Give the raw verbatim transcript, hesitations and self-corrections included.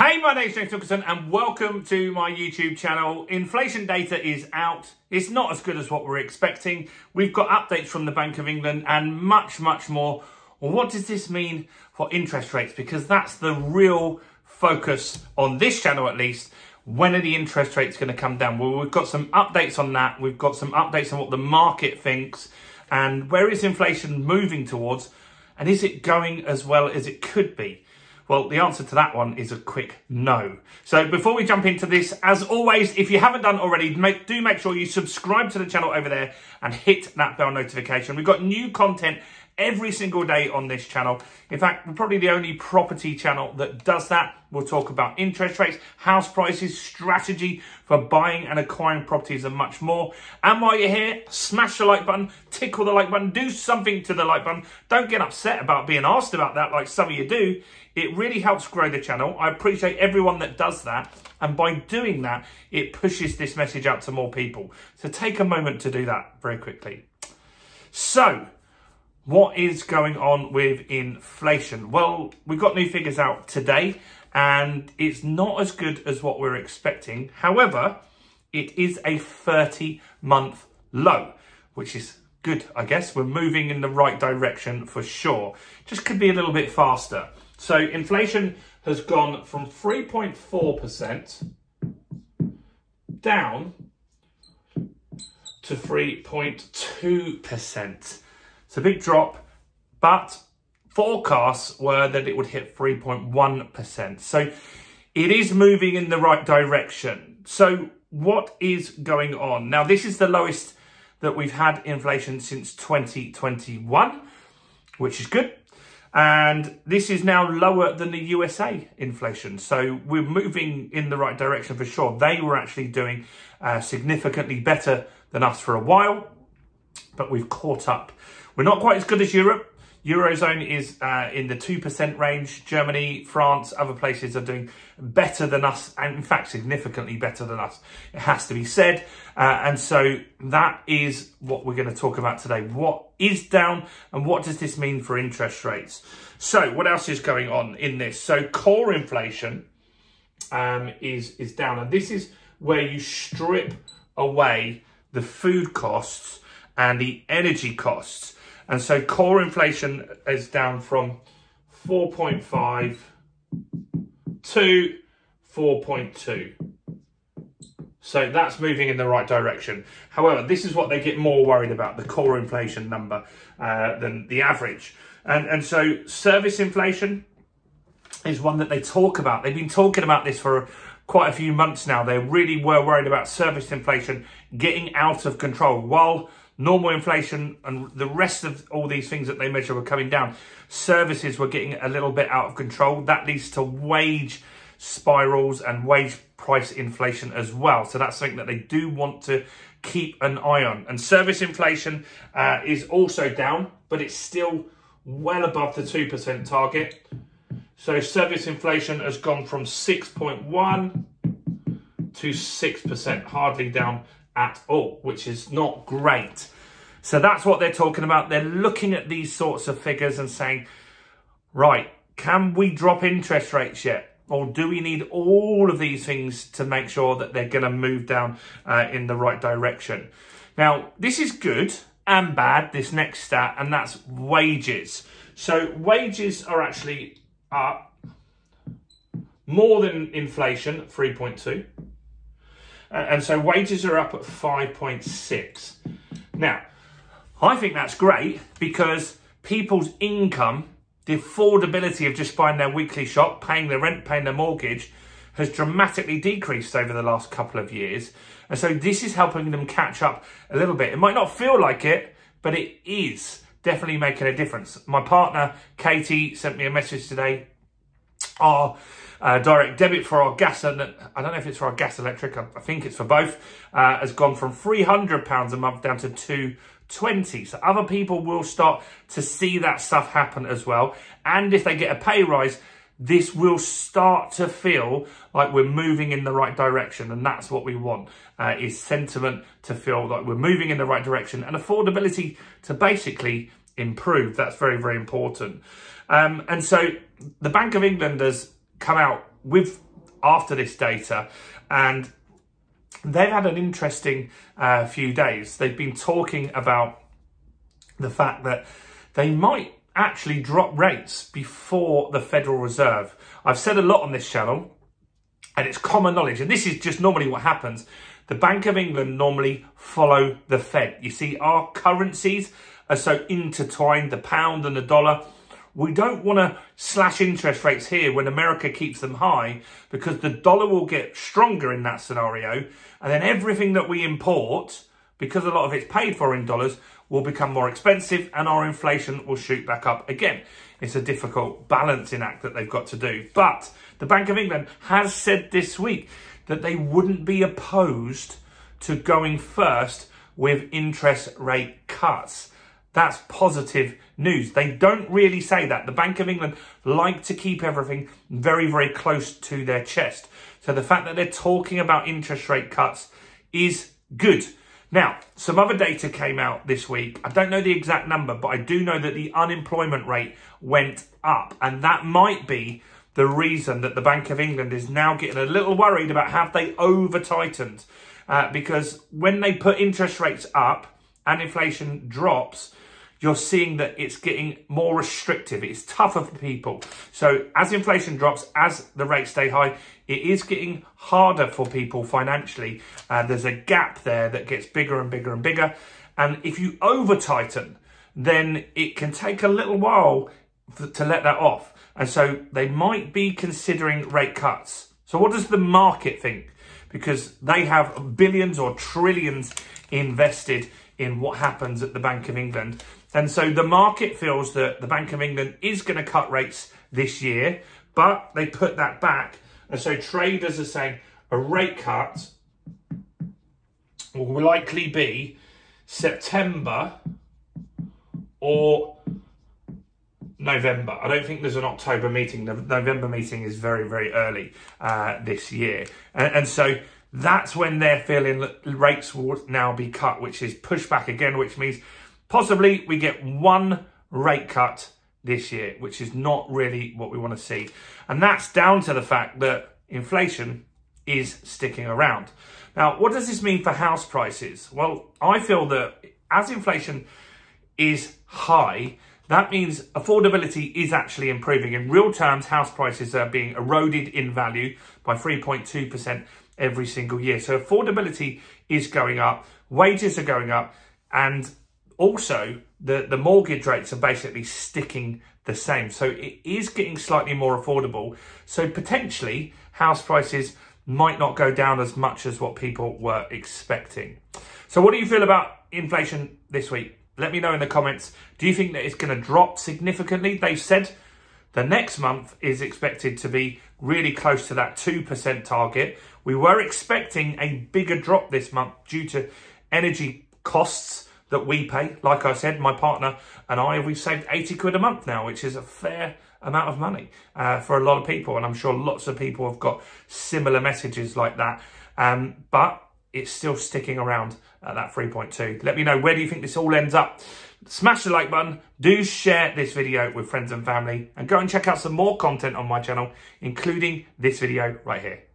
Hey, my name's James Nicholson and welcome to my YouTube channel. Inflation data is out. It's not as good as what we're expecting. We've got updates from the Bank of England and much, much more. Well, what does this mean for interest rates? Because that's the real focus on this channel, at least. When are the interest rates going to come down? Well, we've got some updates on that. We've got some updates on what the market thinks and where is inflation moving towards? And is it going as well as it could be? Well, the answer to that one is a quick no. So before we jump into this, as always, if you haven't done already, make, do make sure you subscribe to the channel over there and hit that bell notification. We've got new content every single day on this channel. In fact, we're probably the only property channel that does that. We'll talk about interest rates, house prices, strategy for buying and acquiring properties and much more. And while you're here, smash the like button, tickle the like button, do something to the like button. Don't get upset about being asked about that like some of you do. It really helps grow the channel. I appreciate everyone that does that. And by doing that, it pushes this message out to more people. So take a moment to do that very quickly. So, what is going on with inflation? Well, we got new figures out today and it's not as good as what we're expecting. However, it is a thirty month low, which is good, I guess. We're moving in the right direction for sure. Just could be a little bit faster. So inflation has gone from three point four percent down to three point two percent. It's a big drop, but forecasts were that it would hit three point one percent. So it is moving in the right direction. So what is going on? Now, this is the lowest that we've had inflation since twenty twenty-one, which is good. And this is now lower than the U S A inflation. So we're moving in the right direction for sure. They were actually doing uh, significantly better than us for a while, but we've caught up. We're not quite as good as Europe. Eurozone is uh, in the two percent range. Germany, France, other places are doing better than us, and in fact, significantly better than us, it has to be said. Uh, and so that is what we're going to talk about today. What is down and what does this mean for interest rates? So what else is going on in this? So core inflation um, is, is down. And this is where you strip away the food costs and the energy costs. And so core inflation is down from four point five to four point two. So that's moving in the right direction. However, this is what they get more worried about, the core inflation number uh, than the average. And, and so service inflation is one that they talk about. They've been talking about this for quite a few months now. They really were worried about service inflation getting out of control while normal inflation and the rest of all these things that they measure were coming down. Services were getting a little bit out of control. That leads to wage spirals and wage price inflation as well. So that's something that they do want to keep an eye on. And service inflation uh, is also down, but it's still well above the two percent target. So service inflation has gone from six point one to six percent, hardly down at all, which is not great. So that's what they're talking about. They're looking at these sorts of figures and saying, right, can we drop interest rates yet? Or do we need all of these things to make sure that they're going to move down uh, in the right direction? Now, this is good and bad, this next stat, and that's wages. So wages are actually up more than inflation, three point two. And so wages are up at five point six. Now, I think that's great because people's income, the affordability of just buying their weekly shop, paying their rent, paying their mortgage, has dramatically decreased over the last couple of years. And so this is helping them catch up a little bit. It might not feel like it, but it is definitely making a difference. My partner, Katie, sent me a message today. Our uh, direct debit for our gas, and I don't know if it's for our gas electric, I, I think it's for both, uh, has gone from three hundred pounds a month down to two hundred and twenty. So other people will start to see that stuff happen as well. And if they get a pay rise, this will start to feel like we're moving in the right direction. And that's what we want, uh, is sentiment to feel like we're moving in the right direction and affordability to basically improve. That's very, very important. Um, and so the Bank of England has come out with after this data, and they've had an interesting uh, few days. They've been talking about the fact that they might actually drop rates before the Federal Reserve. I've said a lot on this channel, and it's common knowledge, and this is just normally what happens. The Bank of England normally follow the Fed. You see, our currencies are so intertwined, the pound and the dollar. We don't want to slash interest rates here when America keeps them high, because the dollar will get stronger in that scenario, and then everything that we import, because a lot of it's paid for in dollars, will become more expensive and our inflation will shoot back up again. It's a difficult balancing act that they've got to do. But the Bank of England has said this week that they wouldn't be opposed to going first with interest rate cuts. That's positive news. They don't really say that. The Bank of England like to keep everything very, very close to their chest. So the fact that they're talking about interest rate cuts is good. Now, some other data came out this week. I don't know the exact number, but I do know that the unemployment rate went up. And that might be the reason that the Bank of England is now getting a little worried about, have they over-tightened? Uh, because when they put interest rates up, and inflation drops, you're seeing that it's getting more restrictive. It's tougher for people. So as inflation drops, as the rates stay high, it is getting harder for people financially. Uh, there's a gap there that gets bigger and bigger and bigger. And if you over-tighten, then it can take a little while to let that off. And so they might be considering rate cuts. So what does the market think? Because they have billions or trillions invested in what happens at the Bank of England. And so the market feels that the Bank of England is going to cut rates this year, but they put that back. And so traders are saying a rate cut will likely be September or November. I don't think there's an October meeting. The November meeting is very, very early uh, this year. And, and so that's when they're feeling that rates will now be cut, which is pushed back again, which means possibly we get one rate cut this year, which is not really what we want to see. And that's down to the fact that inflation is sticking around. Now, what does this mean for house prices? Well, I feel that as inflation is high, that means affordability is actually improving. In real terms, house prices are being eroded in value by three point two percent every single year. So affordability is going up, wages are going up, and also the, the mortgage rates are basically sticking the same. So it is getting slightly more affordable. So potentially house prices might not go down as much as what people were expecting. So what do you feel about inflation this week? Let me know in the comments. Do you think that it's going to drop significantly? They've said the next month is expected to be really close to that two percent target. We were expecting a bigger drop this month due to energy costs that we pay. Like I said, my partner and I, we've saved eighty quid a month now, which is a fair amount of money uh, for a lot of people. And I'm sure lots of people have got similar messages like that. Um, but it's still sticking around at that three point two. Let me know, where do you think this all ends up? Smash the like button, do share this video with friends and family, and go and check out some more content on my channel, including this video right here.